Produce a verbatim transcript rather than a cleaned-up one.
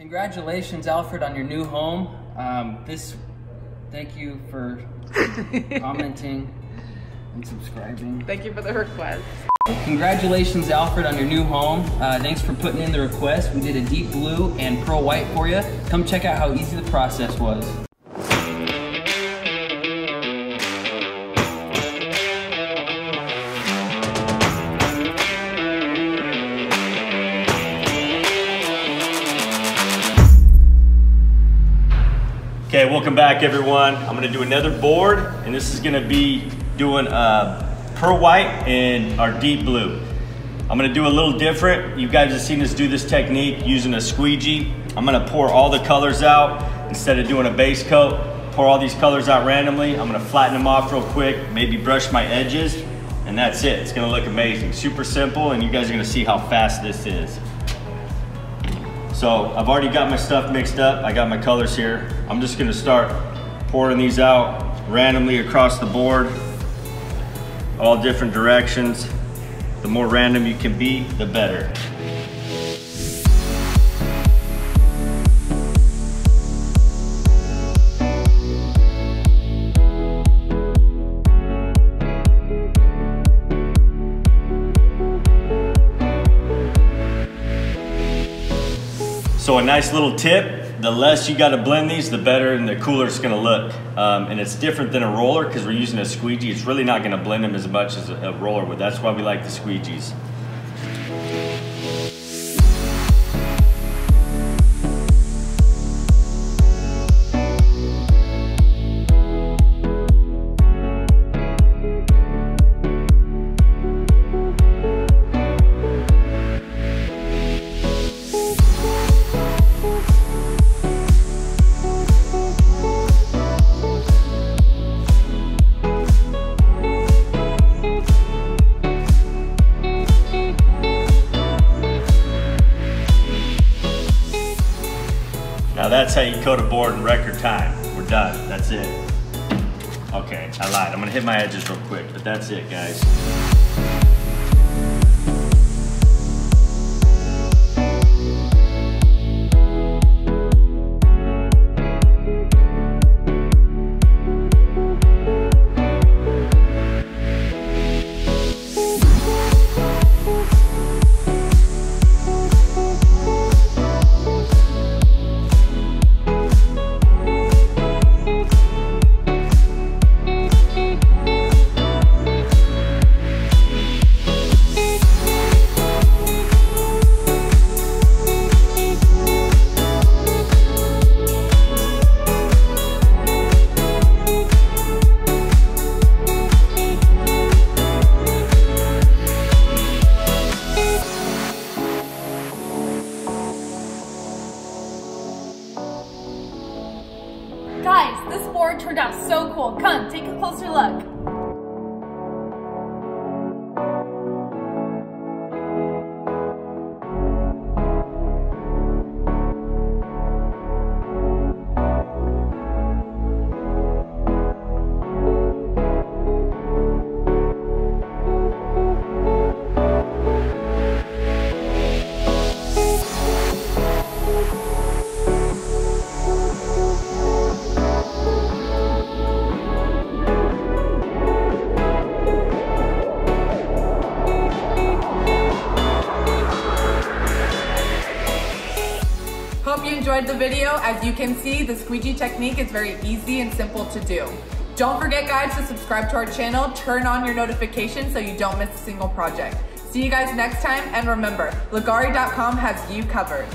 Congratulations, Alfred, on your new home. Um, this, thank you for commenting and subscribing. Thank you for the request. Congratulations, Alfred, on your new home. Uh, thanks for putting in the request. We did a deep blue and pearl white for you. Come check out how easy the process was. Okay, welcome back, everyone. I'm gonna do another board, and this is gonna be doing uh, pearl white and our deep blue. I'm gonna do a little different. You guys have seen us do this technique using a squeegee. I'm gonna pour all the colors out instead of doing a base coat. Pour all these colors out randomly. I'm gonna flatten them off real quick, maybe brush my edges, and that's it. It's gonna look amazing. Super simple, and you guys are gonna see how fast this is. So I've already got my stuff mixed up. I got my colors here. I'm just gonna start pouring these out randomly across the board, all different directions. The more random you can be, the better. So a nice little tip, the less you gotta blend these, the better and the cooler it's gonna look. Um, and it's different than a roller because we're using a squeegee. It's really not gonna blend them as much as a roller would. That's why we like the squeegees. Now that's how you coat a board in record time. We're done, that's it. Okay, I lied, I'm gonna hit my edges real quick, but that's it, guys. Guys, this board turned out so cool. Come, take a closer look. Hope you enjoyed the video. As you can see, the squeegee technique is very easy and simple to do. Don't forget, guys, to subscribe to our channel, turn on your notifications so you don't miss a single project. See you guys next time, and remember, Leggari dot com has you covered.